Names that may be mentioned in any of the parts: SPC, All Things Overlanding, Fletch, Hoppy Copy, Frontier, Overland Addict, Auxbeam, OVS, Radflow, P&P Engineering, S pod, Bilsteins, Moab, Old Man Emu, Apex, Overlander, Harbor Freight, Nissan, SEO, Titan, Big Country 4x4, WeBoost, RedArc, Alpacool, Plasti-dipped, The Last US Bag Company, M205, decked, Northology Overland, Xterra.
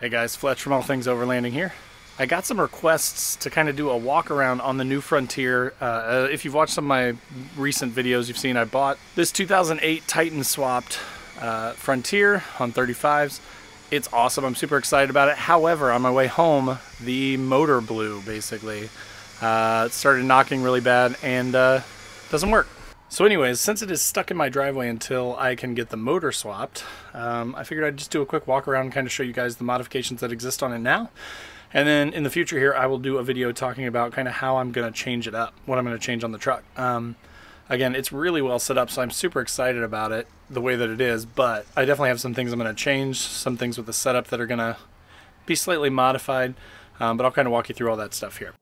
Hey guys, Fletch from All Things Overlanding here. I got some requests to kind of do a walk around on the new Frontier. If you've watched some of my recent videos, you've seen I bought this 2008 Titan swapped Frontier on 35s. It's awesome, I'm super excited about it. However, on my way home, the motor blew basically. It started knocking really bad and doesn't work. So anyways, since it is stuck in my driveway until I can get the motor swapped, I figured I'd just do a quick walk around and kind of show you guys the modifications that exist on it now. And then in the future here, I will do a video talking about kind of how I'm going to change it up, what I'm going to change on the truck. Again, it's really well set up, so I'm super excited about it the way that it is, but I definitely have some things I'm going to change, some things with the setup that are going to be slightly modified, but I'll kind of walk you through all that stuff here.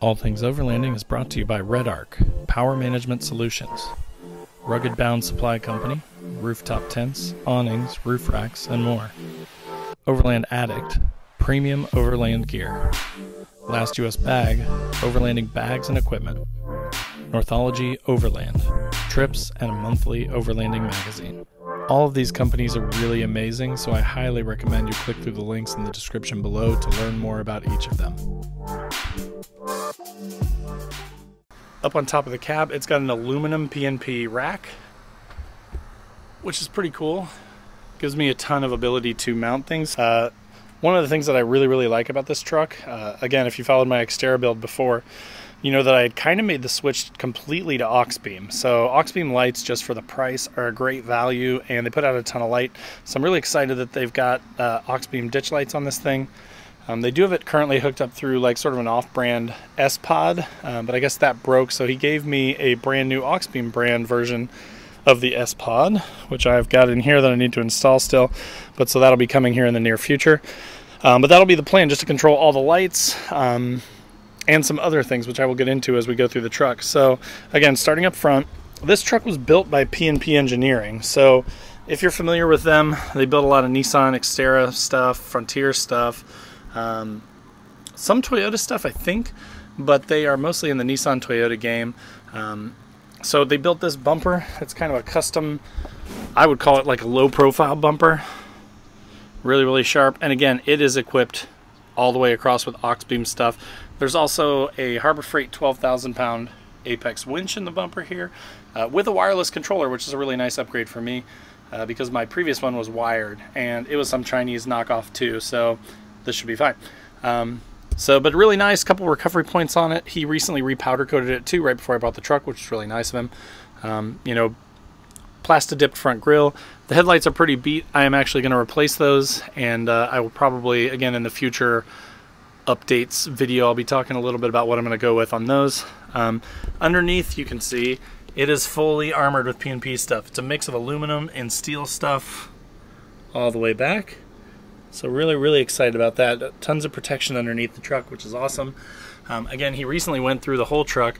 All Things Overlanding is brought to you by RedArc, Power Management Solutions, Rugged Bound Supply Company, rooftop tents, awnings, roof racks, and more. Overland Addict, premium overland gear. Last US Bag, overlanding bags and equipment. Northology Overland, trips and a monthly overlanding magazine. All of these companies are really amazing, so I highly recommend you click through the links in the description below to learn more about each of them. Up on top of the cab, it's got an aluminum P&P rack, which is pretty cool. Gives me a ton of ability to mount things. One of the things that I really like about this truck, again, if you followed my Xterra build before, you know that I had kind of made the switch completely to Auxbeam. So Auxbeam lights, just for the price, are a great value, and they put out a ton of light. So I'm really excited that they've got Auxbeam ditch lights on this thing. They do have it currently hooked up through like sort of an off-brand S pod, but I guess that broke. So he gave me a brand new Auxbeam brand version of the S pod, which I've got in here that I need to install still, but so that'll be coming here in the near future. But that'll be the plan, just to control all the lights. And some other things, which I will get into as we go through the truck. So again, starting up front, this truck was built by P&P Engineering. So if you're familiar with them, they build a lot of Nissan, Xterra stuff, Frontier stuff, some Toyota stuff, I think, but they are mostly in the Nissan Toyota game. So they built this bumper. It's kind of a custom, I would call it like a low profile bumper. Really sharp. And again, it is equipped all the way across with Auxbeam stuff. There's also a Harbor Freight 12,000 pound Apex winch in the bumper here with a wireless controller, which is a really nice upgrade for me because my previous one was wired and it was some Chinese knockoff too, so this should be fine. But really nice, couple recovery points on it. He recently repowder coated it too right before I bought the truck, which is really nice of him. You know, Plasti-dipped front grille. The headlights are pretty beat. I am actually going to replace those, and I will probably, again, in the future updates video, I'll be talking a little bit about what I'm going to go with on those. Underneath, you can see it is fully armored with P&P stuff. It's a mix of aluminum and steel stuff all the way back. So really excited about that. Tons of protection underneath the truck, which is awesome. Again, he recently went through the whole truck,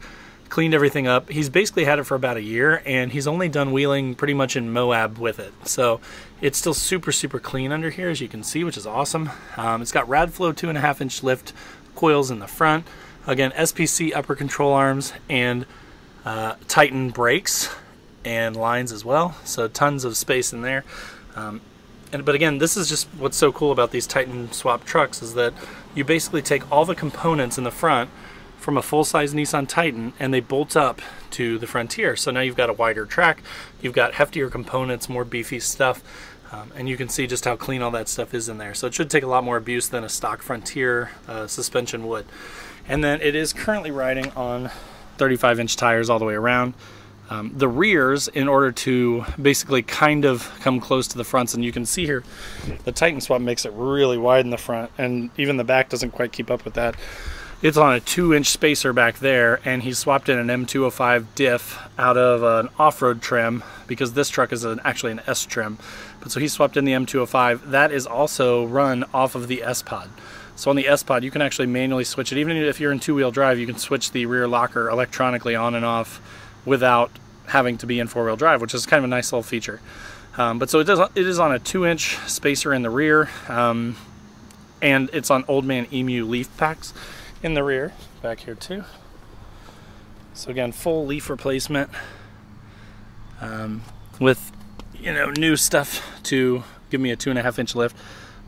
cleaned everything up. He's basically had it for about a year, and he's only done wheeling pretty much in Moab with it. So it's still super clean under here, as you can see, which is awesome. It's got Radflow 2.5-inch lift coils in the front. Again, SPC upper control arms and Titan brakes and lines as well. So tons of space in there. But again, this is just what's so cool about these Titan swap trucks is that you basically take all the components in the front from a full-size Nissan Titan and they bolt up to the Frontier. So now you've got a wider track, you've got heftier components, more beefy stuff, and you can see just how clean all that stuff is in there. So it should take a lot more abuse than a stock Frontier suspension would. And then it is currently riding on 35-inch tires all the way around. The rears, in order to basically kind of come close to the fronts, and you can see here the Titan swap makes it really wide in the front, and even the back doesn't quite keep up with that. It's on a 2-inch spacer back there, and he swapped in an M205 diff out of an off-road trim because this truck is actually an S trim. But so he swapped in the M205. That is also run off of the S pod. So on the S pod, you can actually manually switch it. Even if you're in two-wheel drive, you can switch the rear locker electronically on and off without having to be in four-wheel drive, which is kind of a nice little feature. But so it is on a 2-inch spacer in the rear, and it's on Old Man Emu leaf packs. in the rear back here too. So again, full leaf replacement with, you know, new stuff to give me a 2.5-inch lift.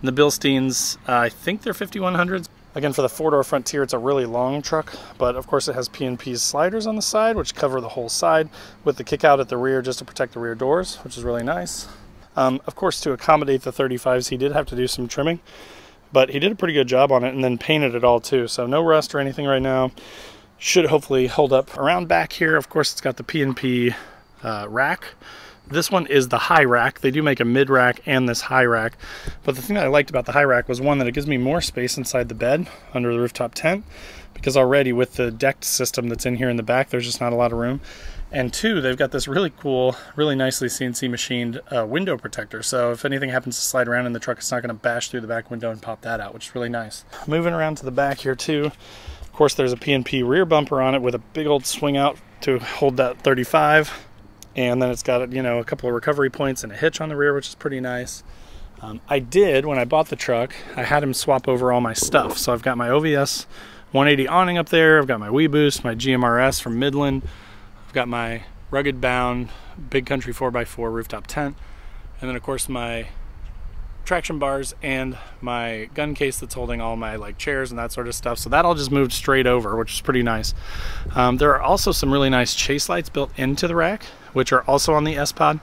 And the Bilsteins, I think they're 5100s. Again, for the four-door Frontier, it's a really long truck, but of course it has P&P's sliders on the side, which cover the whole side, with the kick out at the rear just to protect the rear doors, which is really nice. Of course, to accommodate the 35s, he did have to do some trimming, but he did a pretty good job on it, and then painted it all too, so no rust or anything right now. Should hopefully hold up. Around back here, of course, it's got the P&P rack. This one is the high rack. They do make a mid rack and this high rack. But the thing that I liked about the high rack was, one, that it gives me more space inside the bed under the rooftop tent, because already with the decked system that's in here in the back, there's just not a lot of room. And two, they've got this really cool, really nicely CNC machined window protector. So if anything happens to slide around in the truck, it's not gonna bash through the back window and pop that out, which is really nice. Moving around to the back here too, of course there's a P&P rear bumper on it with a big old swing out to hold that 35. And then it's got, you know, a couple of recovery points and a hitch on the rear, which is pretty nice. I did, when I bought the truck, I had him swap over all my stuff. So I've got my OVS 180 awning up there. I've got my WeBoost, my GMRS from Midland. I've got my Rugged Bound Big Country 4x4 rooftop tent. And then, of course, my traction bars and my gun case that's holding all my like chairs and that sort of stuff. So that all just moved straight over, which is pretty nice. There are also some really nice chase lights built into the rack, which are also on the S pod,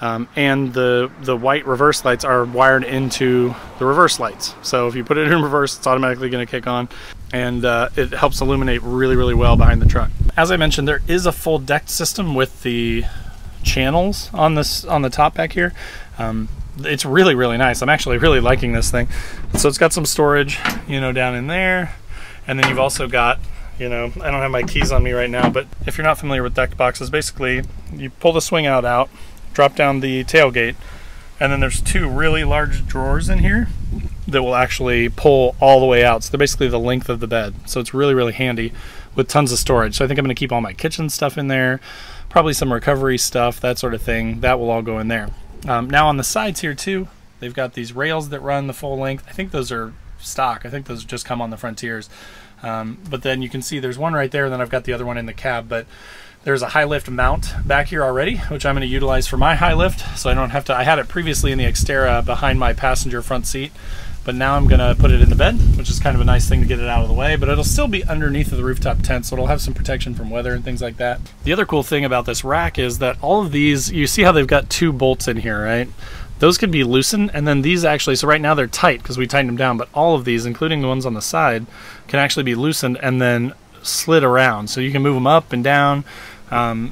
and the white reverse lights are wired into the reverse lights. So if you put it in reverse, it's automatically going to kick on, and it helps illuminate really, really well behind the truck. As I mentioned, there is a full decked system with the channels on this on the top back here. It's really, really nice. I'm actually really liking this thing. So it's got some storage, you know, down in there. And then you've also got, you know, I don't have my keys on me right now, but if you're not familiar with decked boxes, basically you pull the swing out, drop down the tailgate, and then there's two really large drawers in here that will actually pull all the way out. So they're basically the length of the bed. So it's really, really handy with tons of storage. So I think I'm gonna keep all my kitchen stuff in there, probably some recovery stuff, that sort of thing. That will all go in there. Now on the sides here too, they've got these rails that run the full length. I think those are stock. I think those just come on the Frontiers. But then you can see there's one right there, and then I've got the other one in the cab. But there's a high lift mount back here already, which I'm going to utilize for my high lift. So I don't have to, I had it previously in the Xterra behind my passenger front seat, but now I'm going to put it in the bed, which is kind of a nice thing to get it out of the way, but it'll still be underneath of the rooftop tent, so it'll have some protection from weather and things like that. The other cool thing about this rack is that all of these, you see how they've got two bolts in here, right? Those could be loosened, and then these actually, so right now they're tight because we tightened them down, but all of these, including the ones on the side, can actually be loosened and then slid around. So you can move them up and down.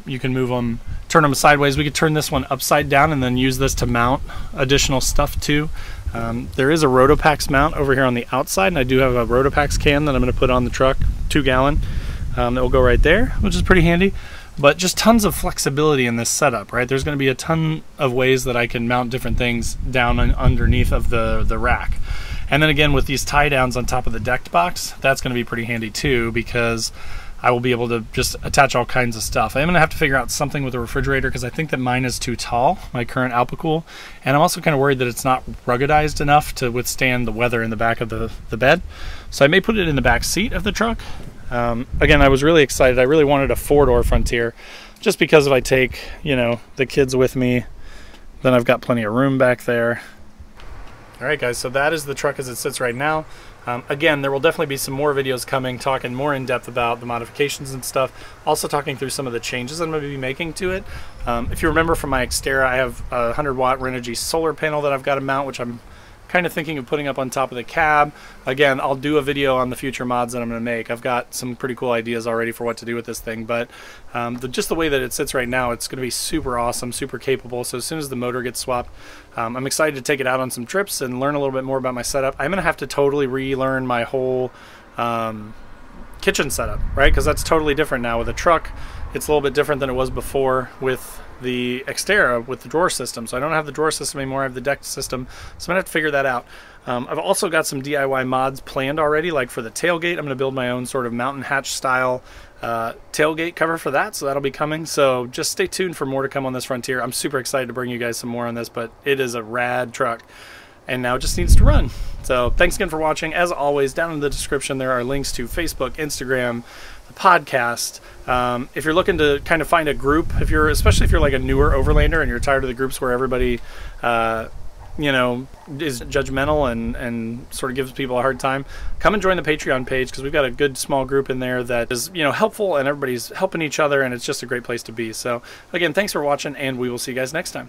You can move them, turn them sideways. We could turn this one upside down and then use this to mount additional stuff too. There is a Rotopax mount over here on the outside, and I do have a Rotopax can that I'm going to put on the truck, 2 gallon, that will go right there, which is pretty handy. But just tons of flexibility in this setup, right? There's going to be a ton of ways that I can mount different things down and underneath of the rack. And then again, with these tie downs on top of the decked box, that's going to be pretty handy too, because I will be able to just attach all kinds of stuff. I'm going to have to figure out something with the refrigerator, because I think that mine is too tall, my current Alpacool. And I'm also kind of worried that it's not ruggedized enough to withstand the weather in the back of the bed. So I may put it in the back seat of the truck. Again, I was really excited. I really wanted a four-door Frontier, just because if I take, you know, the kids with me, then I've got plenty of room back there. All right, guys, so that is the truck as it sits right now. Again, there will definitely be some more videos coming, talking more in depth about the modifications and stuff. Also talking through some of the changes I'm going to be making to it. If you remember from my Xterra, I have a 100-watt Renogy solar panel that I've got to mount, which I'm kind of thinking of putting up on top of the cab. Again, I'll do a video on the future mods that I'm going to make. I've got some pretty cool ideas already for what to do with this thing, but just the way that it sits right now, it's going to be super awesome, super capable. So as soon as the motor gets swapped, I'm excited to take it out on some trips and learn a little bit more about my setup. I'm going to have to totally relearn my whole kitchen setup, right? Because that's totally different now with a truck. It's a little bit different than it was before with the Xterra with the drawer system. So I don't have the drawer system anymore, I have the deck system. So I'm gonna have to figure that out. I've also got some DIY mods planned already, like for the tailgate. I'm gonna build my own sort of mountain hatch style tailgate cover for that, so that'll be coming. So just stay tuned for more to come on this Frontier. I'm super excited to bring you guys some more on this, but it is a rad truck and now it just needs to run. So thanks again for watching. As always, down in the description there are links to Facebook, Instagram, the podcast. If you're looking to kind of find a group, especially if you're like a newer overlander and you're tired of the groups where everybody you know, is judgmental and sort of gives people a hard time, come and join the Patreon page, because we've got a good small group in there that is, you know, helpful, and everybody's helping each other, and it's just a great place to be. So again, thanks for watching, and we will see you guys next time.